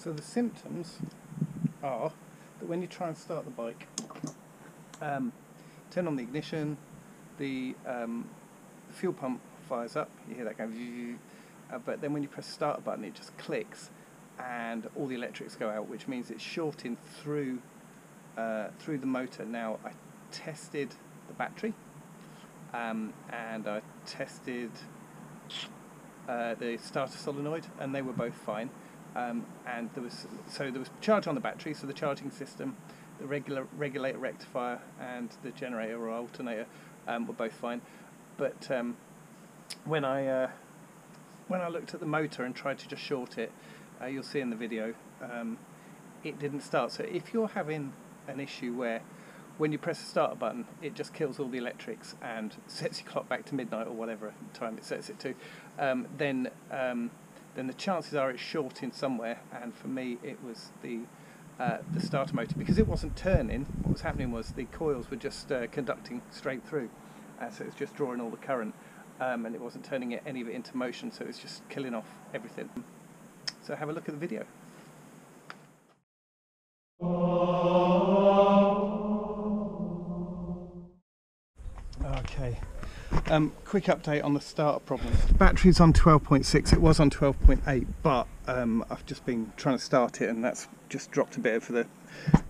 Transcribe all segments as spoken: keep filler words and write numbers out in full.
So the symptoms are that when you try and start the bike, um, turn on the ignition, the um, fuel pump fires up, you hear that going, uh, but then when you press the start button it just clicks and all the electrics go out, which means it's shorting through uh, through the motor. Now I tested the battery um, and I tested uh, the starter solenoid and they were both fine. Um, and there was so there was charge on the battery, so the charging system, the regular regulator rectifier and the generator or alternator um, were both fine. But um, when I uh, when I looked at the motor and tried to just short it, uh, you'll see in the video, um, it didn't start. So if you're having an issue where when you press the start button it just kills all the electrics and sets your clock back to midnight or whatever time it sets it to, um, then um, then the chances are it's shorting somewhere, and for me it was the uh, the starter motor, because it wasn't turning. What was happening was the coils were just uh, conducting straight through, uh, so it was just drawing all the current, um, and it wasn't turning it, any of it into motion, so it was just killing off everything. So have a look at the video. Okay. Um, quick update on the starter problem. The battery's on twelve point six, it was on twelve point eight, but um, I've just been trying to start it and that's just dropped a bit of the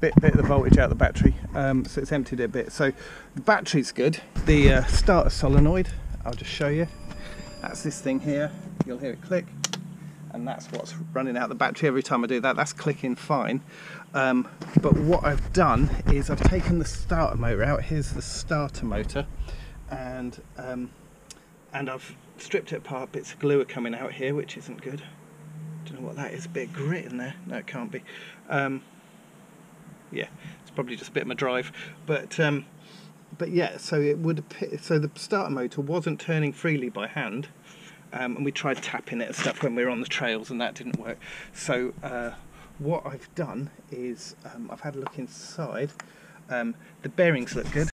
bit, bit of the voltage out of the battery, um, so it's emptied it a bit. So the battery's good. The uh, starter solenoid, I'll just show you, that's this thing here, you'll hear it click, and that's what's running out the battery every time I do that. That's clicking fine, um, but what I've done is I've taken the starter motor out. Here's the starter motor, and um, and I've stripped it apart. Bits of glue are coming out here, which isn't good. Don't know what that is, a bit of grit in there. No, it can't be. Um, yeah, it's probably just a bit of my drive, but um, but yeah, so it would appear, so the starter motor wasn't turning freely by hand, um, and we tried tapping it and stuff when we were on the trails and that didn't work. So uh, what I've done is um, I've had a look inside. Um, the bearings look good.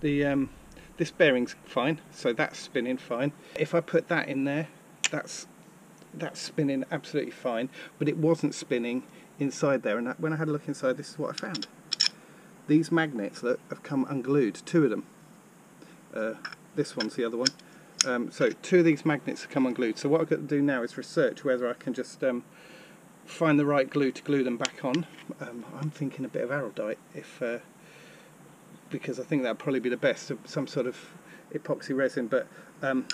The um, This bearing's fine, so that's spinning fine. If I put that in there, that's that's spinning absolutely fine, but it wasn't spinning inside there. And that, when I had a look inside, this is what I found. These magnets, look, have come unglued, two of them. Uh, this one's the other one. Um, so two of these magnets have come unglued. So what I've got to do now is research whether I can just um, find the right glue to glue them back on. Um, I'm thinking a bit of Araldite, if... Uh, because I think that'd probably be the best, of some sort of epoxy resin, but um,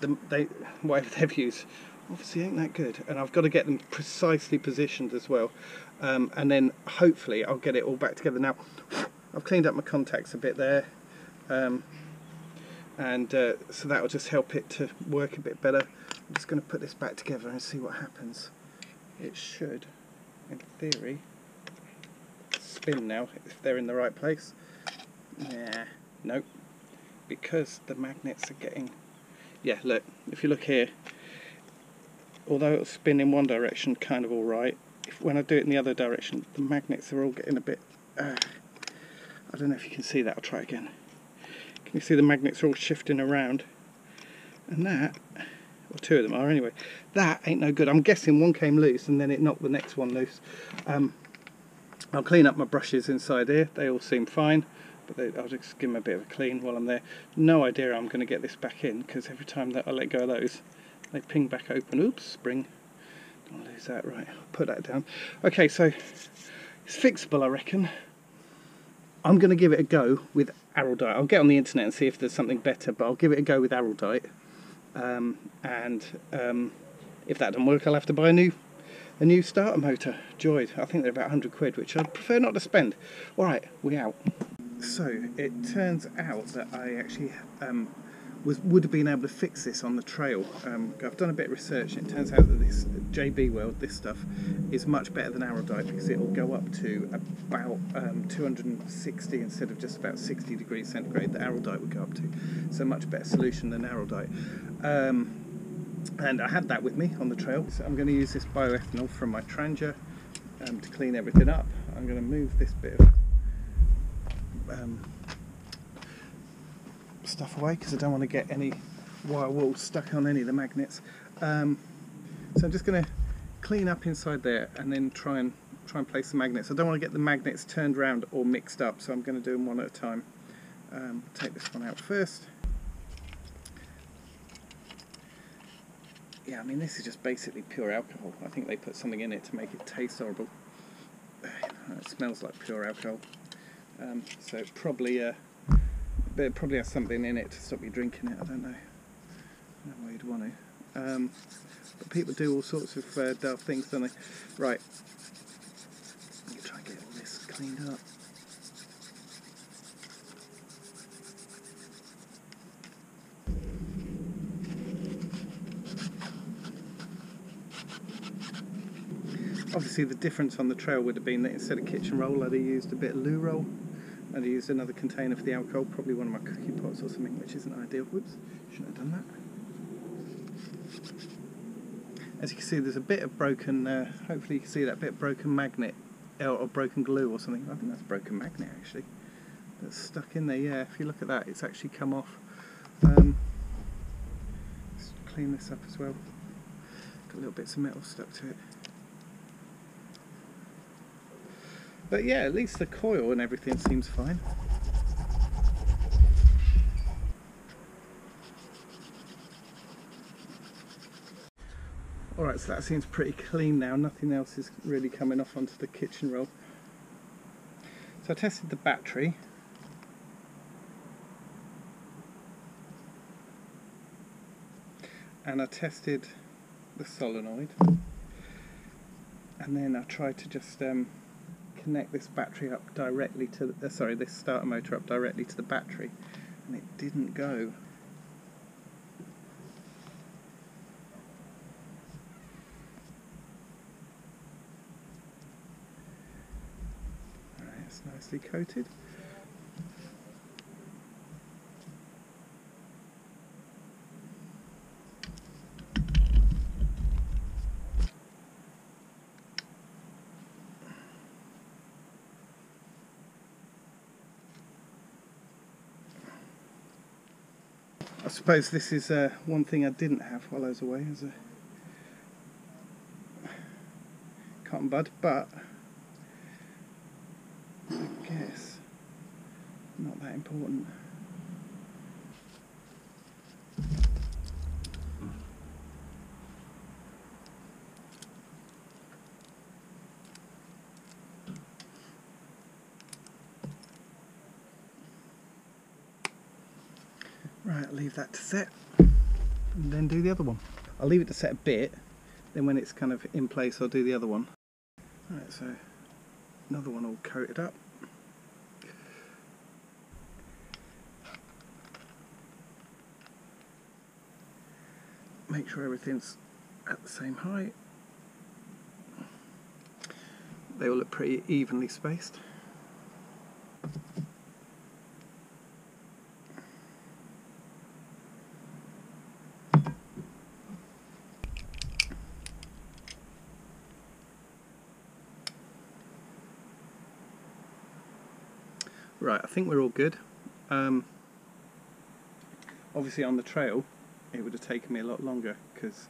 the, they, whatever they've used obviously ain't that good, and I've got to get them precisely positioned as well, um, and then hopefully I'll get it all back together. Now I've cleaned up my contacts a bit there, um, and uh, so that'll just help it to work a bit better. I'm just going to put this back together and see what happens. It should, in theory, spin now if they're in the right place. Yeah, nope, because the magnets are getting, yeah, look, if you look here, although it'll spin in one direction kind of alright, if when I do it in the other direction, the magnets are all getting a bit, uh, I don't know if you can see that. I'll try again. Can you see the magnets are all shifting around? And that, or two of them are anyway, that ain't no good. I'm guessing one came loose and then it knocked the next one loose. um, I'll clean up my brushes inside here, they all seem fine, but they, I'll just give them a bit of a clean while I'm there. No idea how I'm going to get this back in, because every time that I let go of those, they ping back open. Oops, spring. Don't want to lose that. Right, I'll put that down. Okay, so it's fixable, I reckon. I'm going to give it a go with Araldite. I'll get on the internet and see if there's something better, but I'll give it a go with Araldite. Um, and um, if that doesn't work, I'll have to buy a new a new starter motor. Joyd, I think they're about a hundred quid, which I'd prefer not to spend. All right, we out. So it turns out that I actually um, was would have been able to fix this on the trail. Um, I've done a bit of research and it turns out that this J B Weld, this stuff, is much better than Araldite, because it will go up to about um, two hundred and sixty instead of just about sixty degrees centigrade that Araldite would go up to. So much better solution than Araldite. Um, and I had that with me on the trail. So I'm going to use this bioethanol from my Tranger um, to clean everything up. I'm going to move this bit of Um, stuff away because I don't want to get any wire wool stuck on any of the magnets. Um, so I'm just going to clean up inside there and then try and try and place the magnets. I don't want to get the magnets turned around or mixed up, so I'm going to do them one at a time. Um, take this one out first. Yeah, I mean, this is just basically pure alcohol. I think they put something in it to make it taste horrible. It smells like pure alcohol. Um, so it probably, uh, it probably has something in it to stop you drinking it. I don't know. I don't know why you'd want to. Um, but people do all sorts of uh, daft things, don't they? Right. Let me try and get all this cleaned up. Obviously the difference on the trail would have been that instead of kitchen roll I'd have used a bit of loo roll. I'd have used another container for the alcohol, probably one of my cookie pots or something, which isn't ideal. Whoops, shouldn't have done that. As you can see, there's a bit of broken, uh, hopefully you can see that bit of broken magnet, or broken glue or something. I think that's broken magnet actually. That's stuck in there, yeah, if you look at that, it's actually come off. Um, let's clean this up as well. Got little bits of metal stuck to it. But yeah, at least the coil and everything seems fine. Alright, so that seems pretty clean now. Nothing else is really coming off onto the kitchen roll. So I tested the battery. And I tested the solenoid. And then I tried to just... Um, connect this battery up directly to the, uh, sorry, this starter motor up directly to the battery, and it didn't go. Alright, it's nicely coated. I suppose this is uh, one thing I didn't have while I was away, as a cotton bud, but I guess not that important. Right, I'll leave that to set and then do the other one. I'll leave it to set a bit, then when it's kind of in place I'll do the other one. Alright, so another one all coated up. Make sure everything's at the same height. They all look pretty evenly spaced. Right, I think we're all good. Um, obviously on the trail it would have taken me a lot longer because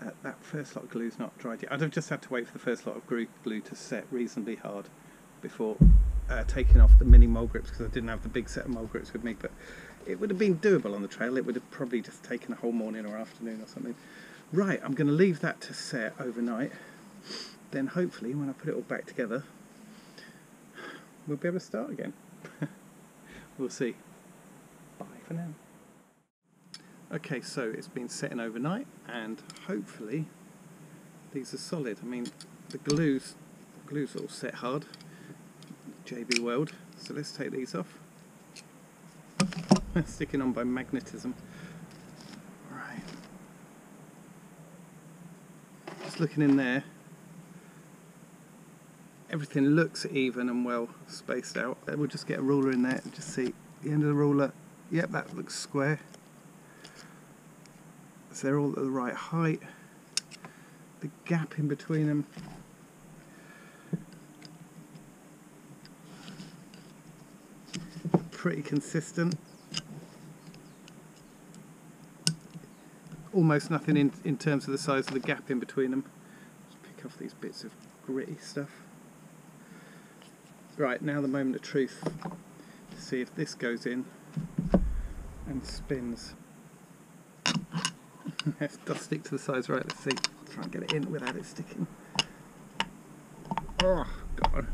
uh, that first lot of glue's not dried yet. I'd have just had to wait for the first lot of glue to set reasonably hard before uh, taking off the mini mole grips, because I didn't have the big set of mole grips with me, but it would have been doable on the trail. It would have probably just taken a whole morning or afternoon or something. Right, I'm going to leave that to set overnight, then hopefully when I put it all back together we'll be able to start again. We'll see. Bye for now. Okay, so it's been setting overnight and hopefully these are solid. I mean, the glue's, glue's all set hard. J B Weld. So let's take these off. Sticking on by magnetism. Right. Just looking in there. Everything looks even and well spaced out. We'll just get a ruler in there and just see the end of the ruler. Yep, that looks square. So they're all at the right height. The gap in between them. Pretty consistent. Almost nothing in, in terms of the size of the gap in between them. Just take off these bits of gritty stuff. Right, now the moment of truth to see if this goes in and spins. It does stick to the sides, right, let's see. I'll try and get it in without it sticking. Oh, God.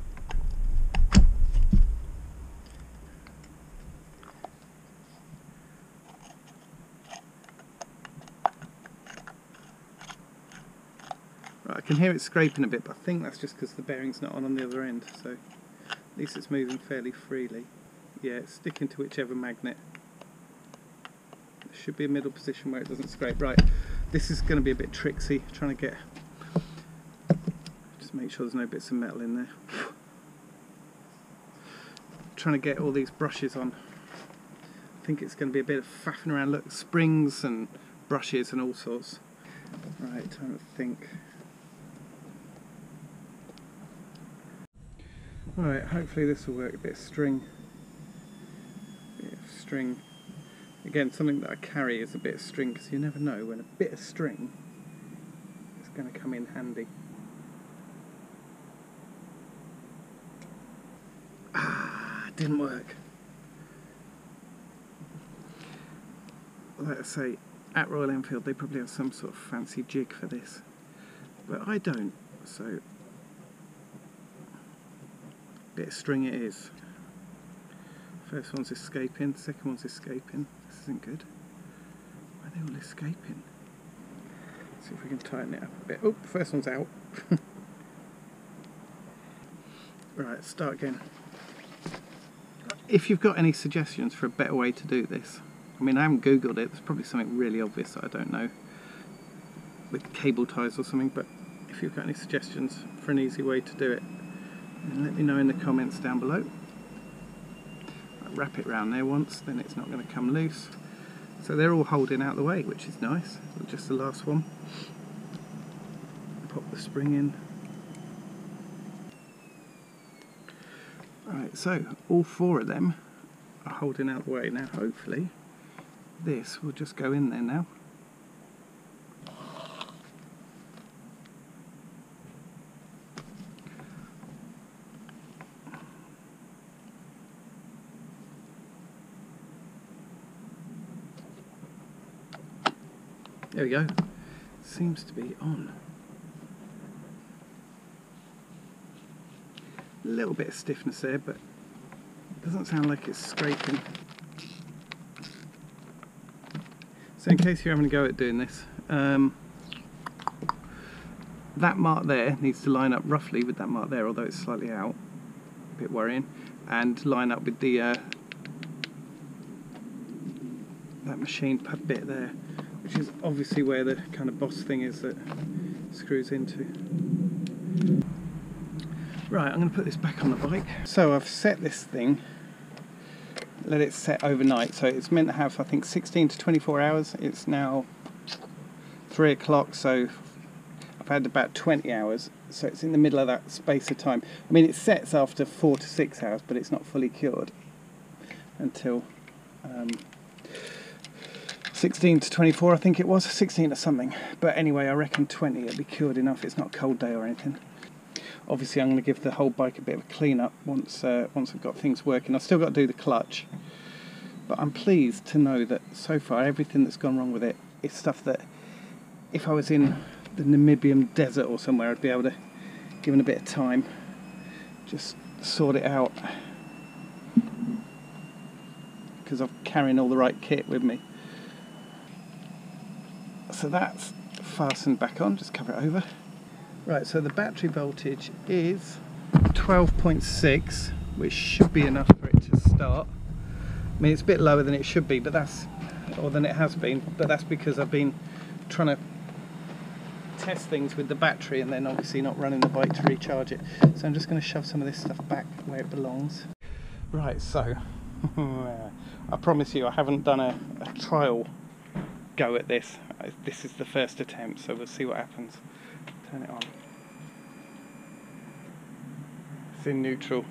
Right, I can hear it scraping a bit, but I think that's just because the bearing's not on on the other end, so at least it's moving fairly freely. Yeah, it's sticking to whichever magnet. There should be a middle position where it doesn't scrape. Right, this is going to be a bit tricksy, trying to get... Just make sure there's no bits of metal in there. Trying to get all these brushes on. I think it's going to be a bit of faffing around. Look, springs and brushes and all sorts. Right, time to think. Alright, hopefully this will work. A bit of string. A bit of string. Again, something that I carry is a bit of string, because you never know when a bit of string is going to come in handy. Ah, didn't work. Like I say, at Royal Enfield they probably have some sort of fancy jig for this, but I don't, so... bit of string it is. First one's escaping, second one's escaping. This isn't good. Why are they all escaping? Let's see if we can tighten it up a bit. Oh, first one's out. Right, start again. If you've got any suggestions for a better way to do this, I mean, I haven't Googled it, there's probably something really obvious that I don't know, with cable ties or something, but if you've got any suggestions for an easy way to do it, and let me know in the comments down below. I'll wrap it round there once, then it's not going to come loose. So they're all holding out the way, which is nice. Just the last one. Pop the spring in. Alright, so all four of them are holding out the way now, hopefully. This will just go in there now. There we go. Seems to be on. A little bit of stiffness there, but it doesn't sound like it's scraping. So in case you're having a go at doing this, um, that mark there needs to line up roughly with that mark there, although it's slightly out, a bit worrying, and line up with the uh, that machined bit there, which is obviously where the kind of boss thing is that screws into. Right, I'm going to put this back on the bike. So I've set this thing, let it set overnight. So it's meant to have, I think, sixteen to twenty-four hours. It's now three o'clock, so I've had about twenty hours. So it's in the middle of that space of time. I mean, it sets after four to six hours, but it's not fully cured until... Um, sixteen to twenty-four, I think it was, sixteen or something. But anyway, I reckon twenty, it'll be cured enough. It's not a cold day or anything. Obviously, I'm going to give the whole bike a bit of a clean up once uh, once I've got things working. I've still got to do the clutch, but I'm pleased to know that so far everything that's gone wrong with it is stuff that, if I was in the Namibian desert or somewhere, I'd be able to, given a bit of time, just sort it out, because I'm carrying all the right kit with me. So that's fastened back on, just cover it over. Right, so the battery voltage is twelve point six, which should be enough for it to start. I mean, it's a bit lower than it should be, but that's, or than it has been, but that's because I've been trying to test things with the battery and then obviously not running the bike to recharge it. So I'm just going to shove some of this stuff back where it belongs. Right, so I promise you I haven't done a, a trial go at this. This is the first attempt, so we'll see what happens. Turn it on. It's in neutral.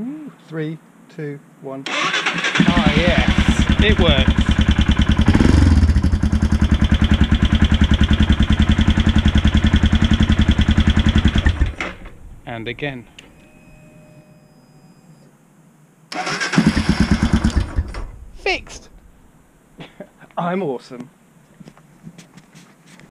Ooh, three, two, one. Ah, yes, it works. and again. Fixed! I'm awesome.